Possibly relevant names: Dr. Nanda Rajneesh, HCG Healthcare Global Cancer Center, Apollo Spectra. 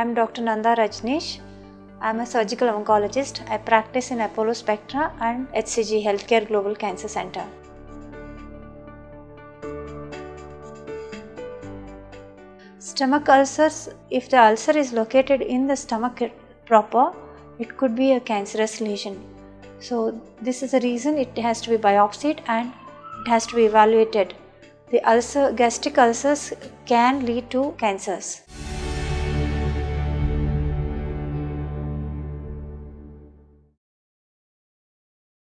I am Dr. Nanda Rajneesh. I am a surgical oncologist. I practice in Apollo Spectra and HCG Healthcare Global Cancer Center. Stomach ulcers, if the ulcer is located in the stomach proper, it could be a cancerous lesion. So this is the reason it has to be biopsied and it has to be evaluated. The gastric ulcers can lead to cancers.